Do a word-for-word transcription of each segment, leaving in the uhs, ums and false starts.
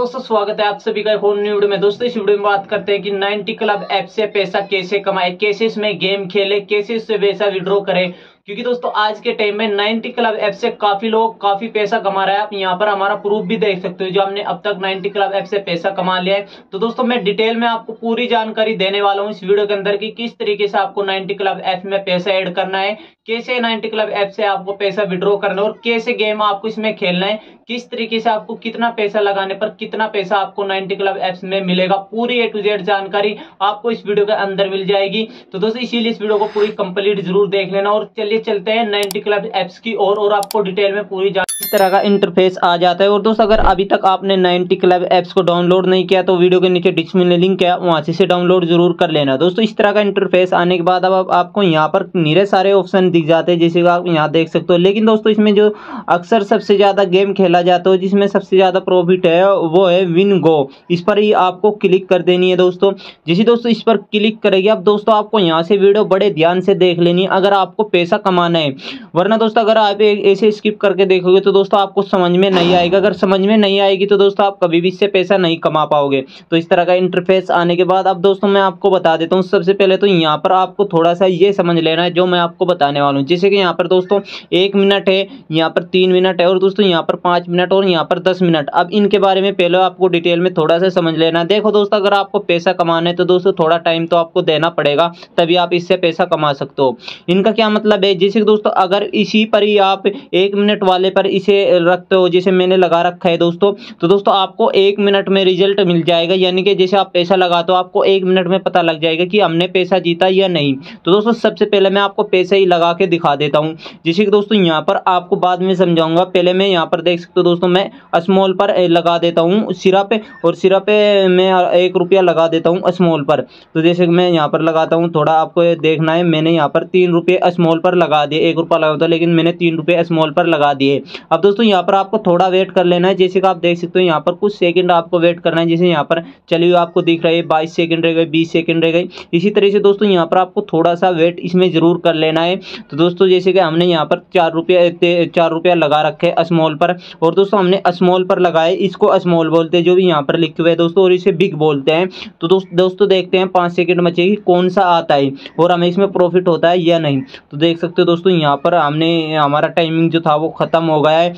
दोस्तों स्वागत है आप सभी का एक और न्यू वीडियो में। दोस्तों इस वीडियो में बात करते हैं कि नाइंटी क्लब ऐप से पैसा कैसे कमाए, कैसे इसमें गेम खेले, कैसे इससे पैसा विड्रॉ करें, क्योंकि दोस्तों आज के टाइम में नाइंटी क्लब ऐप से काफी लोग काफी पैसा कमा रहा है। आप यहाँ पर हमारा प्रूफ भी देख सकते हो जो हमने अब तक नाइंटी क्लब ऐप से पैसा कमा लिया है। तो दोस्तों मैं डिटेल में आपको पूरी जानकारी देने वाला हूँ इस वीडियो के अंदर कि किस तरीके से आपको नाइंटी क्लब ऐप में पैसा ऐड करना है, कैसे नाइंटी क्लब ऐप से आपको पैसा विड्रॉ करना है और कैसे गेम आपको इसमें खेलना है, किस तरीके से आपको कितना पैसा लगाने पर कितना पैसा आपको नाइंटी क्लब ऐप में मिलेगा। पूरी ए टू जेड जानकारी आपको इस वीडियो के अंदर मिल जाएगी। तो दोस्तों इसीलिए इस वीडियो को पूरी कंप्लीट जरूर देख लेना और चलते हैं नाइंटी क्लब एप्स की और, और आपको डिटेल में पूरी इस तरह का इंटरफेस आ जाता है। और दोस्तों अगर अभी तक आपने नाइंटी क्लब एप्स को डाउनलोड नहीं किया तो वीडियो के नीचे डिस्क्रिप्शन में लिंक है, वहां से डाउनलोड जरूर कर लेना। दोस्तों इस तरह का इंटरफेस आने के बाद अब आप, आपको यहाँ पर नीरे सारे ऑप्शन दिख जाते हैं जैसे आप यहाँ देख सकते हो। लेकिन दोस्तों इसमें जो अक्सर सबसे ज्यादा गेम खेला जाता है जिसमें सबसे ज्यादा प्रॉफिट है वो है विन गो। इस पर ही आपको क्लिक कर देनी है। दोस्तों जैसे दोस्तों इस पर क्लिक करेगी अब दोस्तों आपको यहाँ से वीडियो बड़े ध्यान से देख लेनी है अगर आपको पैसा कमाना है, वरना दोस्तों अगर आप ऐसे स्किप करके देखोगे तो दोस्तों आपको समझ में नहीं आएगा। अगर समझ में नहीं आएगी तो दोस्तों आप कभी भी इससे पैसा नहीं कमा पाओगे। तो इस तरह का इंटरफेस आने के बाद अब दोस्तों मैं आपको बता देता हूँ। सबसे पहले तो यहाँ पर आपको थोड़ा सा ये समझ लेना है जो मैं आपको बताने वाला हूँ। जैसे कि यहाँ पर दोस्तों एक मिनट है, यहाँ पर तीन मिनट है और दोस्तों यहाँ पर पाँच मिनट और यहाँ पर दस मिनट। अब इनके बारे में पहले आपको डिटेल में थोड़ा सा समझ लेना है। देखो दोस्तों अगर आपको पैसा कमाना है तो दोस्तों थोड़ा टाइम तो आपको देना पड़ेगा तभी आप इससे पैसा कमा सकते हो। इनका क्या मतलब है, जैसे दोस्तों अगर इसी पर ही आप एक मिनट वाले पर इसे रखते हो जैसे मैंने लगा रखा है दोस्तों, तो दोस्तों आपको एक मिनट में रिजल्ट मिल जाएगा। यानी कि जैसे आप पैसा लगाते हो आपको एक मिनट में पता लग जाएगा कि हमने पैसा जीता या नहीं। तो दोस्तों सबसे पहले मैं आपको पैसा ही लगा के दिखा देता हूँ। जैसे कि दोस्तों यहाँ पर आपको बाद में समझाऊंगा, पहले मैं यहाँ पर देख सकते हो दोस्तों मैं स्मॉल पर लगा देता हूँ सिरा पे, और सिरा पे मैं एक रुपया लगा देता हूँ स्मॉल पर। तो जैसे मैं यहाँ पर लगाता हूँ, थोड़ा आपको देखना है, मैंने यहाँ पर तीन रुपये स्मॉल पर लगा दिए। एक रुपया लगा था लेकिन मैंने तीन रुपये स्मॉल पर लगा दिए। अब दोस्तों यहाँ पर आपको थोड़ा वेट कर लेना है। जैसे कि आप देख सकते हो यहाँ पर कुछ सेकंड आपको वेट करना है। जैसे यहाँ पर चलिए आपको दिख रहा है बाईस सेकंड रह गए, बीस सेकंड रह गए। इसी तरह से दोस्तों यहाँ पर आपको थोड़ा सा वेट इसमें ज़रूर कर लेना है। तो दोस्तों जैसे कि हमने यहाँ पर चार रुपया चार रुपया लगा रखे है स्मॉल पर, और दोस्तों हमने स्मॉल पर लगाए। इसको स्मॉल बोलते हैं जो भी यहाँ पर लिखे हुए है दोस्तों, और इसे बिग बोलते हैं। तो दोस्तों देखते हैं पाँच सेकेंड बचेगी कौन सा आता है और हमें इसमें प्रॉफिट होता है या नहीं। तो देख सकते हो दोस्तों यहाँ पर हमने हमारा टाइमिंग जो था वो ख़त्म हो गया है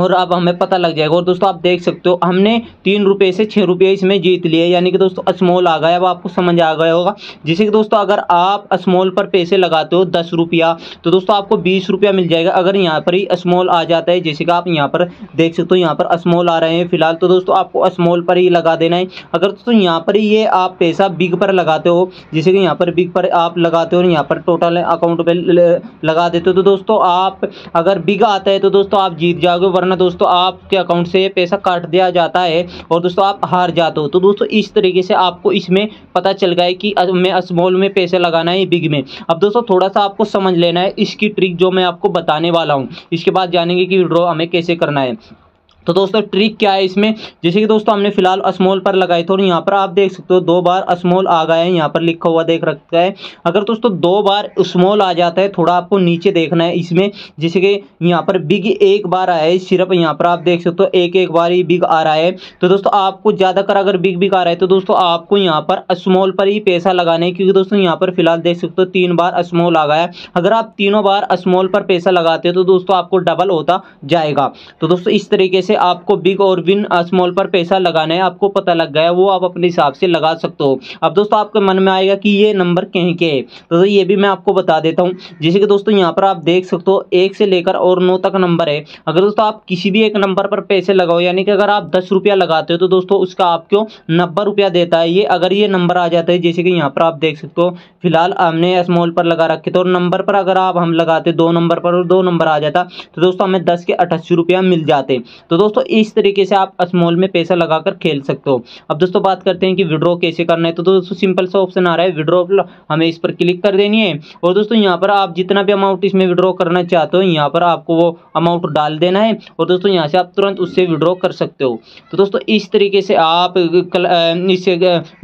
और अब हमें पता लग जाएगा। और दोस्तों आप देख सकते हो हमने तीन रुपये से छः रुपये इसमें जीत लिए, यानी कि दोस्तों स्मॉल आ गया। अब आपको समझ आ गया होगा। जैसे कि दोस्तों अगर आप स्मॉल पर पैसे लगाते हो दस रुपया तो दोस्तों आपको बीस रुपया मिल जाएगा अगर यहाँ पर ही स्मॉल आ जाता है। जैसे कि आप यहाँ पर देख सकते हो यहाँ पर स्मॉल आ रहे हैं फिलहाल, तो दोस्तों आपको स्मॉल पर ही लगा देना है। अगर दोस्तों यहाँ पर ये आप पैसा बिग पर लगाते हो, जैसे कि यहाँ पर बिग पर आप लगाते हो और यहाँ पर टोटल अकाउंट पर लगा देते हो, तो दोस्तों आप अगर बिग आता है तो दोस्तों आप जीत जाओगे, वरना दोस्तों आपके अकाउंट से पैसा काट दिया जाता है और दोस्तों आप हार जाते हो। तो दोस्तों इस तरीके से आपको इसमें पता चल गया है कि मैं स्मॉल में पैसे लगाना है बिग में। अब दोस्तों थोड़ा सा आपको समझ लेना है इसकी ट्रिक जो मैं आपको बताने वाला हूँ। इसके बाद जानेंगे कि विड्रॉ हमें कैसे करना है। तो दोस्तों ट्रिक क्या है इसमें, जैसे कि दोस्तों हमने फिलहाल स्मॉल पर लगाए थे और यहाँ पर आप देख सकते हो दो बार स्मॉल आ गए हैं, यहाँ पर लिखा हुआ देख रखा है। अगर दोस्तों दो बार स्मॉल आ जाता है, थोड़ा आपको नीचे देखना है इसमें। जैसे कि यहाँ पर बिग एक बार आया है, सिर्फ यहाँ पर आप देख सकते हो एक एक बार ही बिग आ रहा है। तो दोस्तों आपको ज़्यादातर अगर बिग बिग आ रहा है तो दोस्तों आपको यहाँ पर स्मॉल पर ही पैसा लगाना है, क्योंकि दोस्तों यहाँ पर फिलहाल देख सकते हो तीन बार स्मॉल आ गया है। अगर आप तीनों बार स्मॉल पर पैसा लगाते हो तो दोस्तों आपको डबल होता जाएगा। तो दोस्तों इस तरीके से आपको बिग और विन स्मॉल पर पैसा लगाना है। आपको पता लग गया, वो आप अपने हिसाब से लगा सकते हो। अब दोस्तों आपके मन में आएगा कि ये नंबर कहीं के है, तो ये भी मैं आपको बता देता हूँ। जैसे कि दोस्तों यहाँ पर आप देख सकते हो एक से लेकर और नौ तक नंबर है। अगर दोस्तों आप किसी भी एक नंबर पर पैसे लगाओ, यानी कि अगर आप दस रुपया लगाते हो तो दोस्तों उसका आपको नब्बे रुपया देता है ये, अगर ये नंबर आ जाता है। जैसे कि यहाँ पर आप देख सकते हो फिलहाल हमने स्मॉल पर लगा रखे थे और नंबर पर अगर आप हम लगाते दो नंबर पर और दो नंबर आ जाता तो दोस्तों हमें दस के अट्ठासी रुपया मिल जाते। तो दोस्तों इस तरीके से आप स्मॉल में पैसा लगाकर खेल सकते हो। अब दोस्तों बात करते हैं कि विड्रॉ कैसे करना है। तो दोस्तों सिंपल सा ऑप्शन आ रहा है विड्रॉ, हमें इस पर क्लिक कर देनी है और दोस्तों यहाँ पर आप जितना भी अमाउंट इसमें विड्रॉ करना चाहते हो यहाँ पर आपको वो अमाउंट डाल देना है और दोस्तों यहाँ से आप तुरंत उससे विड्रॉ कर सकते हो। तो दोस्तों इस तरीके से आप इस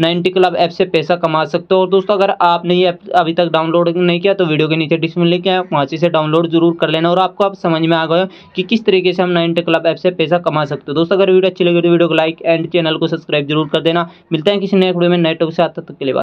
नाइंटी क्लब ऐप से पैसा कमा सकते हो। और दोस्तों अगर आपने ये अभी तक डाउनलोड नहीं किया तो वीडियो के नीचे डिस्क्रिप्शन लिंक है, वहाँ से डाउनलोड जरूर कर लेना। और आपको आप समझ में आ गए कि किस तरीके से हम नाइंटी क्लब ऐप से पैसा कमा सकते हो। दोस्तों अगर वीडियो अच्छी लगी तो वीडियो को लाइक एंड चैनल को सब्सक्राइब जरूर कर देना। मिलते हैं किसी नए वीडियो में नए टॉपिक से, तब तक के लिए बाय।